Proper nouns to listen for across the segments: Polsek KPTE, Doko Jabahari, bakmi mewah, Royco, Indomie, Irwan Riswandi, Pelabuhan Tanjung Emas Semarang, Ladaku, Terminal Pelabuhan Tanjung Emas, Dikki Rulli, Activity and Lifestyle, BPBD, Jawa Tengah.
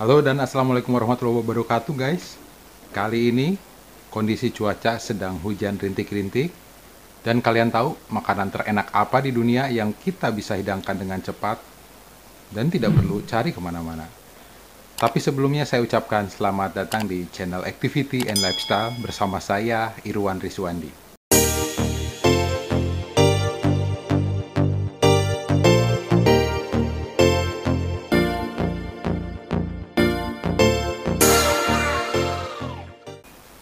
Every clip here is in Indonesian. Halo dan assalamualaikum warahmatullahi wabarakatuh guys. Kali ini kondisi cuaca sedang hujan rintik-rintik. Dan kalian tahu makanan terenak apa di dunia yang kita bisa hidangkan dengan cepat dan tidak perlu cari kemana-mana. Tapi sebelumnya saya ucapkan selamat datang di channel Activity and Lifestyle bersama saya Irwan Riswandi.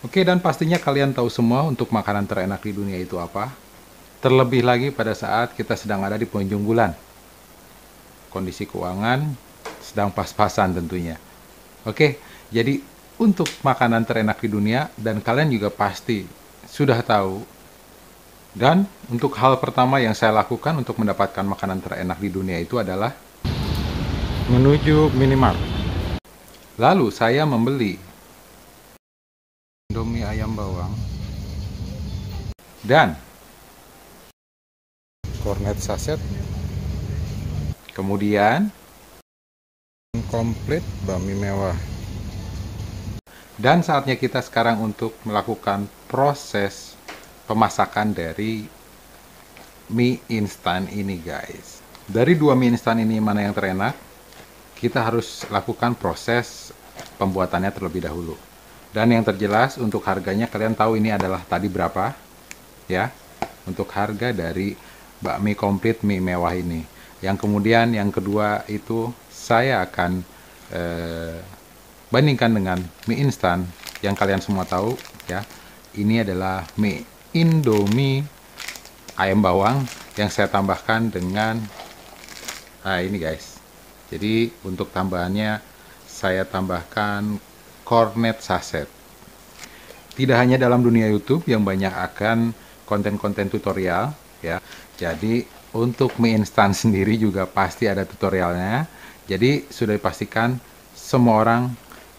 Oke, dan pastinya kalian tahu semua untuk makanan terenak di dunia itu apa. Terlebih lagi pada saat kita sedang ada di penghujung bulan. Kondisi keuangan sedang pas-pasan tentunya. Oke, jadi untuk makanan terenak di dunia, dan kalian juga pasti sudah tahu. Dan untuk hal pertama yang saya lakukan untuk mendapatkan makanan terenak di dunia itu adalah menuju minimarket. Lalu saya membeli Indomie ayam bawang dan kornet saset, kemudian komplit bakmi mewah. Dan saatnya kita sekarang untuk melakukan proses pemasakan dari mie instan ini guys. Dari dua mie instan ini mana yang terenak, kita harus lakukan proses pembuatannya terlebih dahulu. Dan yang terjelas untuk harganya kalian tahu ini adalah tadi berapa ya, untuk harga dari bakmi komplit mie mewah ini. Yang kemudian yang kedua itu saya akan bandingkan dengan mie instan yang kalian semua tahu ya. Ini adalah mie Indomie ayam bawang yang saya tambahkan dengan ini guys. Jadi untuk tambahannya saya tambahkan kornet saset. Tidak hanya dalam dunia YouTube yang banyak akan konten-konten tutorial ya. Jadi untuk mie instan sendiri juga pasti ada tutorialnya. Jadi sudah dipastikan semua orang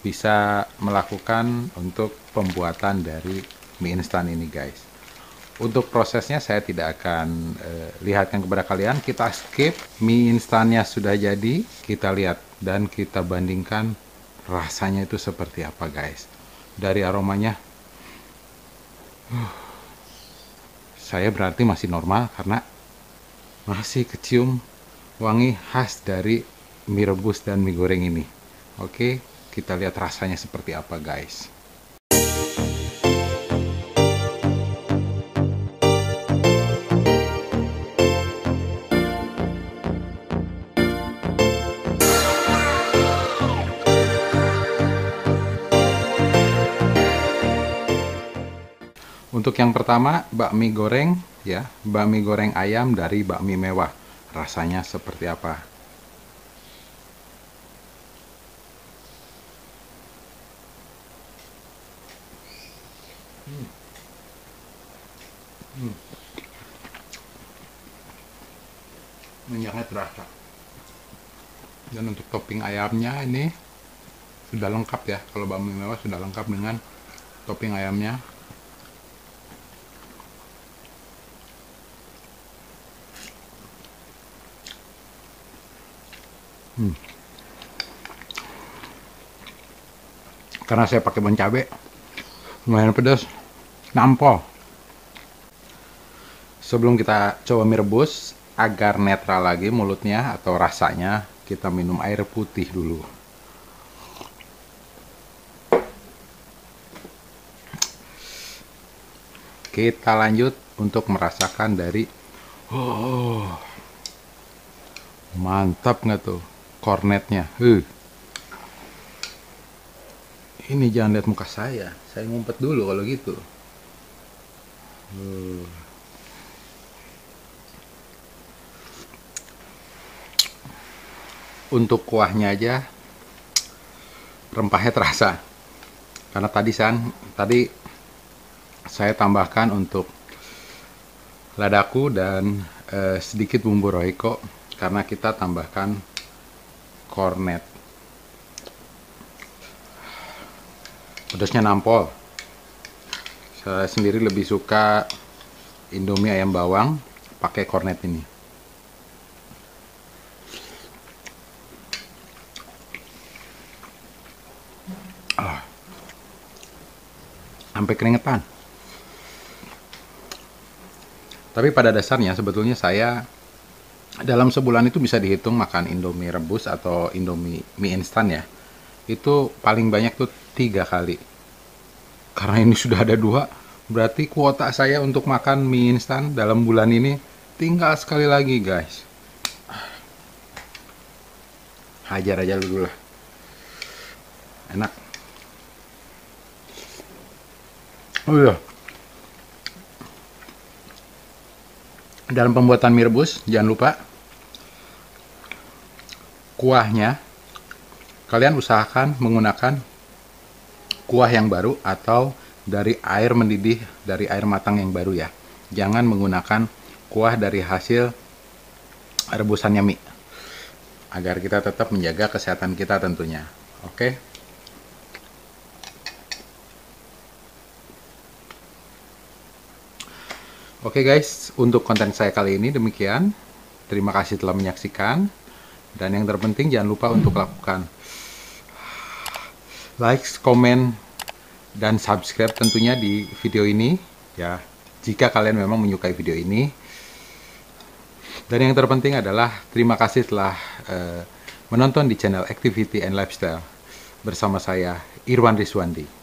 bisa melakukan untuk pembuatan dari mie instan ini guys. Untuk prosesnya saya tidak akan lihatkan kepada kalian. Kita skip, mie instannya sudah jadi. Kita lihat dan kita bandingkan rasanya itu seperti apa guys. Dari aromanya saya berarti masih normal karena masih kecium wangi khas dari mie rebus dan mie goreng ini. Oke, kita lihat rasanya seperti apa guys. Untuk yang pertama, bakmi goreng ya, bakmi goreng ayam dari bakmi mewah. Rasanya seperti apa? Minyaknya terasa. Dan untuk topping ayamnya ini sudah lengkap ya. Kalau bakmi mewah sudah lengkap dengan topping ayamnya. Karena saya pakai bon cabe, lumayan pedas, nampol. Sebelum kita coba mie rebus, agar netral lagi mulutnya atau rasanya, kita minum air putih dulu. Kita lanjut untuk merasakan dari mantap nggak tuh kornetnya. Ini jangan lihat muka saya ngumpet dulu kalau gitu. Untuk kuahnya aja rempahnya terasa, karena tadi saya tambahkan untuk ladaku dan sedikit bumbu royco karena kita tambahkan kornet. Pedasnya nampol. Saya sendiri lebih suka Indomie ayam bawang pakai kornet ini. sampai keringetan. Tapi pada dasarnya sebetulnya saya dalam sebulan itu bisa dihitung makan Indomie rebus atau Indomie mie instan ya, itu paling banyak tuh 3 kali. Karena ini sudah ada 2, berarti kuota saya untuk makan mie instan dalam bulan ini tinggal sekali lagi guys. Hajar aja dulu lah. Enak. Oh iya. Dalam pembuatan mie rebus, jangan lupa kuahnya kalian usahakan menggunakan kuah yang baru atau dari air mendidih, dari air matang yang baru ya. Jangan menggunakan kuah dari hasil rebusannya mie, agar kita tetap menjaga kesehatan kita tentunya. Oke. Oke guys, untuk konten saya kali ini demikian. Terima kasih telah menyaksikan. Dan yang terpenting jangan lupa untuk lakukan like, comment, dan subscribe tentunya di video ini ya, jika kalian memang menyukai video ini. Dan yang terpenting adalah terima kasih telah menonton di channel Activity and Lifestyle bersama saya Irwan Riswandi.